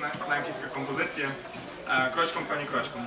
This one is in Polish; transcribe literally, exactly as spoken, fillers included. na, na angielską kompozycję, a koleżką pani koleżką.